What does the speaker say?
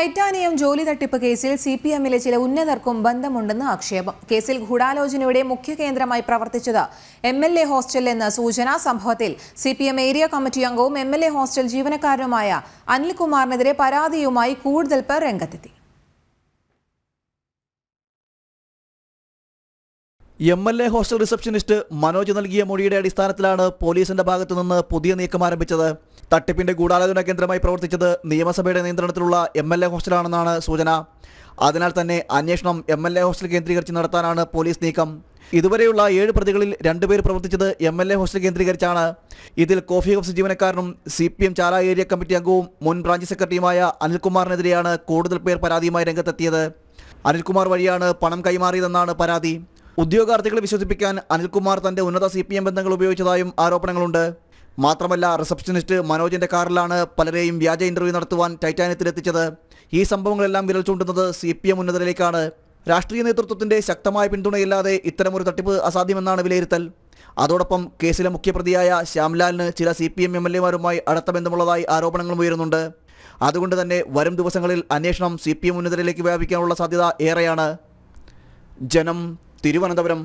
Titanium ജോലി തട്ടിപ്പ് കേസിൽ സിപിഎമ്മിലെ ചില ഉന്നതർക്കും ബന്ധമുണ്ടെന്ന് ആക്ഷേപം. കേസിൽ ഗൂഢാലോചനയുടെ മുഖ്യ കേന്ദ്രമായി പ്രവർത്തിച്ചത് എംഎൽഎ ഹോസ്റ്റലിലെന്ന സൂചന. സംഭവത്തിൽ സിപിഎം ഏരിയ കമ്മിറ്റി അംഗവും എംഎൽഎ ഹോസ്റ്റൽ ജീവനക്കാരനുമായ അനിൽകുമാറിനെതിരെ പരാതിയുമായി കൂടുതൽ പേർ രംഗത്തെത്തി. എംഎൽഎ ഹോസ്റ്റൽ റിസപ്ഷനിസ്റ്റ് മനോജ് നൽകിയ മൊഴിയുടെ അടിസ്ഥാനത്തിലാണ് പോലീസിന്റെ ഭാഗത്തുനിന്ന് പുതിയ നീക്കം ആരംഭിച്ചത്. തട്ടിപ്പിന്റെ ഗൂഢാലോചന കേന്ദ്രമായി പ്രവർത്തിച്ചത് നിയമസഭയുടെ നിയന്ത്രണത്തിലുള്ള എംഎൽഎ ഹോസ്റ്റലാണെന്നാണ് സൂചന. അതിനാൽ തന്നെ അന്വേഷണം എംഎൽഎ ഹോസ്റ്റൽ കേന്ദ്രീകരിച്ച് നടത്താനാണ് പോലീസ് നീക്കം. ഇതുവരെയുള്ള 7 പ്രതികളിൽ 2 പേർ പ്രവർത്തിച്ചത് എംഎൽഎ ഹോസ്റ്റൽ കേന്ദ്രീകരിച്ചാണ്. ഇതിൽ കോഫി ഹൗസ് ജീവനക്കാരനും സിപിഎം ചാല ഏരിയ കമ്മിറ്റി അംഗവും മുൻ ബ്രാഞ്ച് സെക്രട്ടറിയുമായ അനിൽകുമാറിനെതിരെയാണ് കൂടുതൽ പേർ പരാതിയുമായി രംഗത്തെത്തിയത്. അനിൽകുമാർ വഴിയാണ് പണം കൈമാറിയതെന്നാണ് പരാതി. ഉദ്യോഗാർത്ഥികളെ വിശ്വസിപ്പിക്കാൻ അനിൽകുമാർ തന്റെ ഉന്നത സിപിഎം ബന്ധങ്ങൾ ഉപയോഗിച്ചതായും ആരോപണങ്ങളുണ്ട്. മാത്രമല്ല, റിസപ്ഷനിസ്റ്റ് മനോജിന്റെ കാറിലാണ് പലരെയും വ്യാജ ഇന്റർവ്യൂ നടത്തുവാൻ ടൈറ്റാനിയത്തിലെത്തിച്ചത്. ഈ സംഭവങ്ങളെല്ലാം വിരൽ ചൂണ്ടുന്നത് സിപിഎം ഉന്നതരിലേക്കാണ്. രാഷ്ട്രീയ നേതൃത്വത്തിന്റെ ശക്തമായ പിന്തുണയില്ലാതെ ഇത്തരമൊരു തട്ടിപ്പ് അസാധ്യമെന്നാണ് വിലയിരുത്തൽ. അതോടൊപ്പം കേസിലെ മുഖ്യപ്രതിയായ ശ്യാംലാലിന് ചില സിപിഎം എംഎൽഎമാരുമായി അടുത്ത ബന്ധമുള്ളതായി ആരോപണങ്ങളും ഉയരുന്നുണ്ട്. അതുകൊണ്ട് തന്നെ വരും ദിവസങ്ങളിൽ അന്വേഷണം സിപിഎം ഉന്നതരിലേക്ക് വ്യാപിക്കാനുള്ള സാധ്യത ഏറെയാണ്. ജനം, തിരുവനന്തപുരം.